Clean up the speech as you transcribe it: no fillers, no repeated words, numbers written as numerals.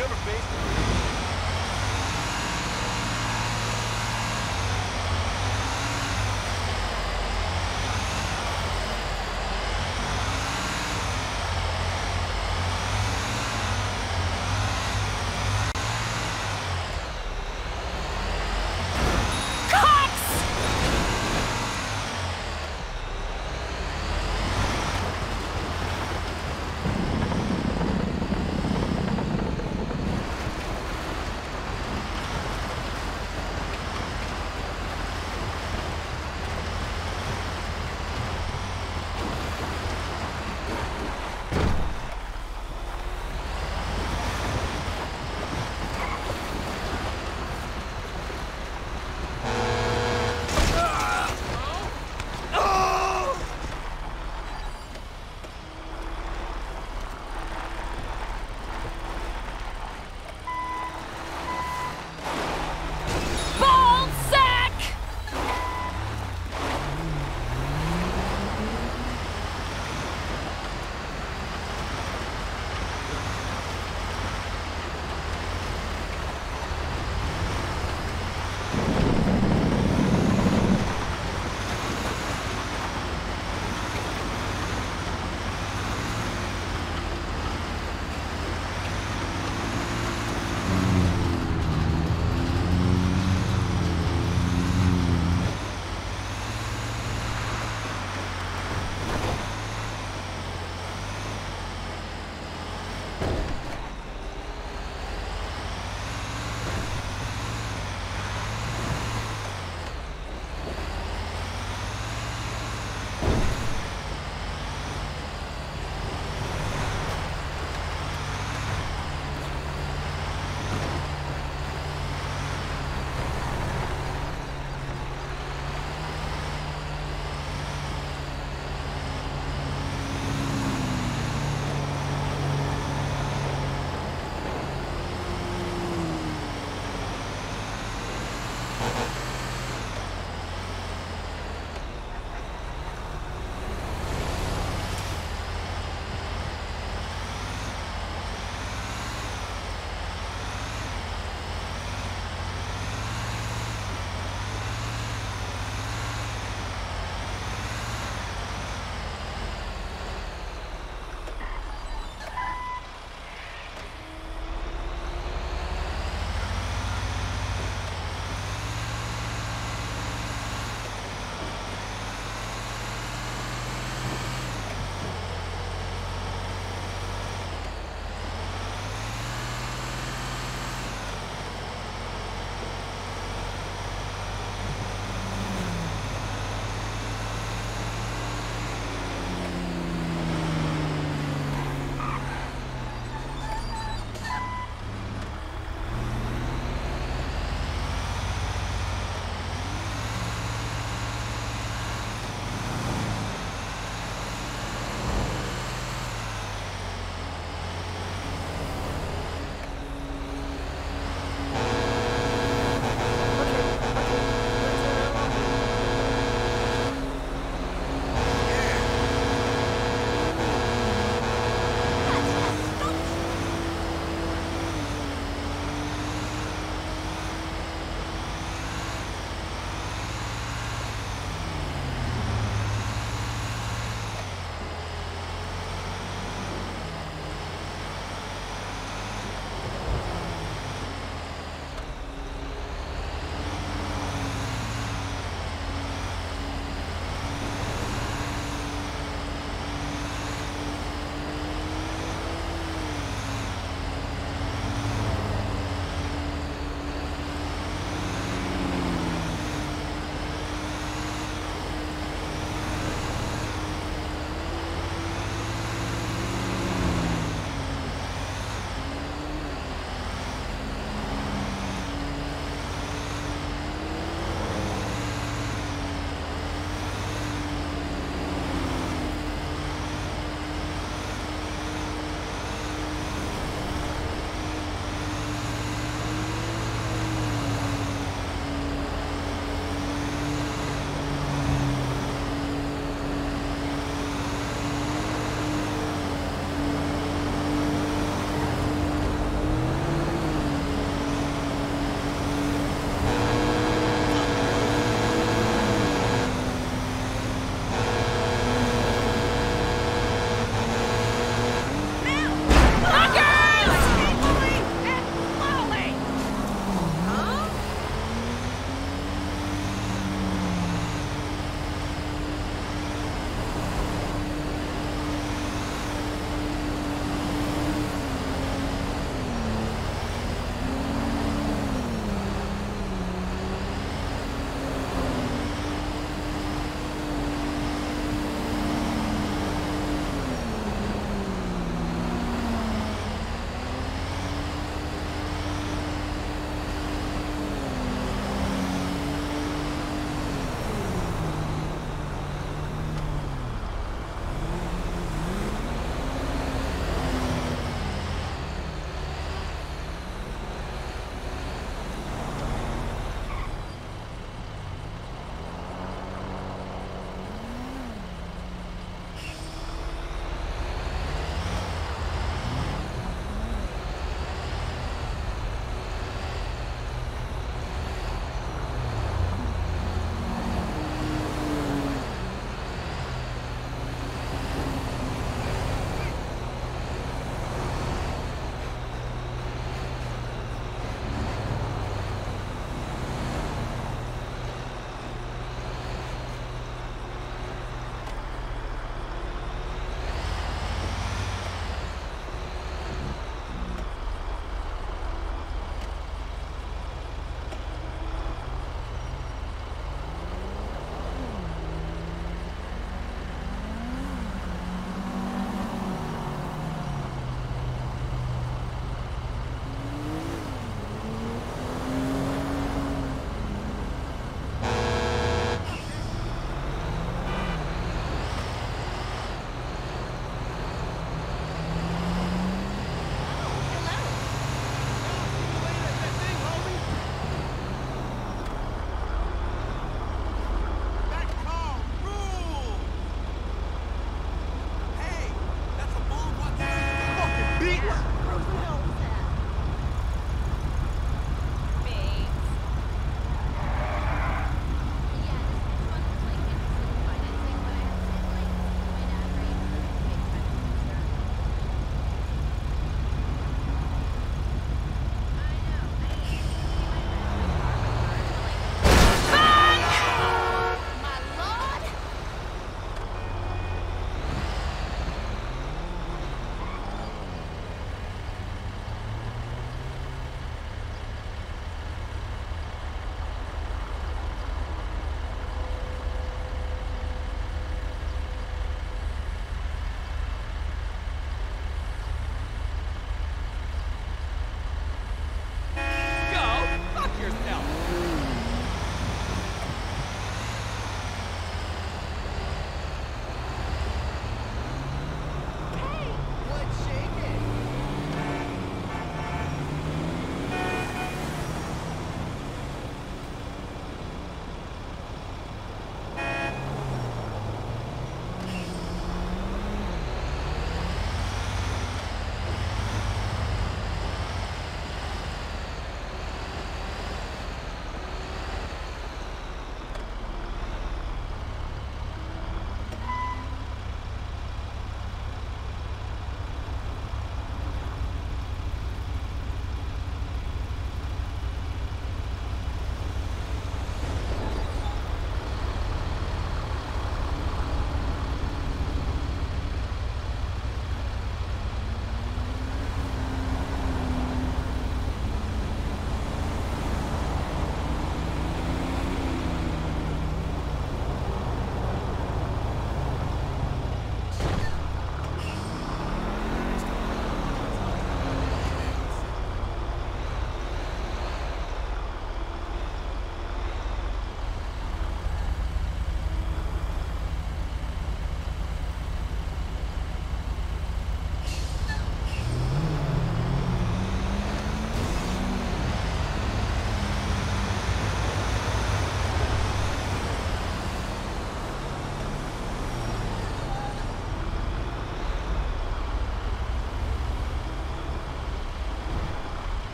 geography.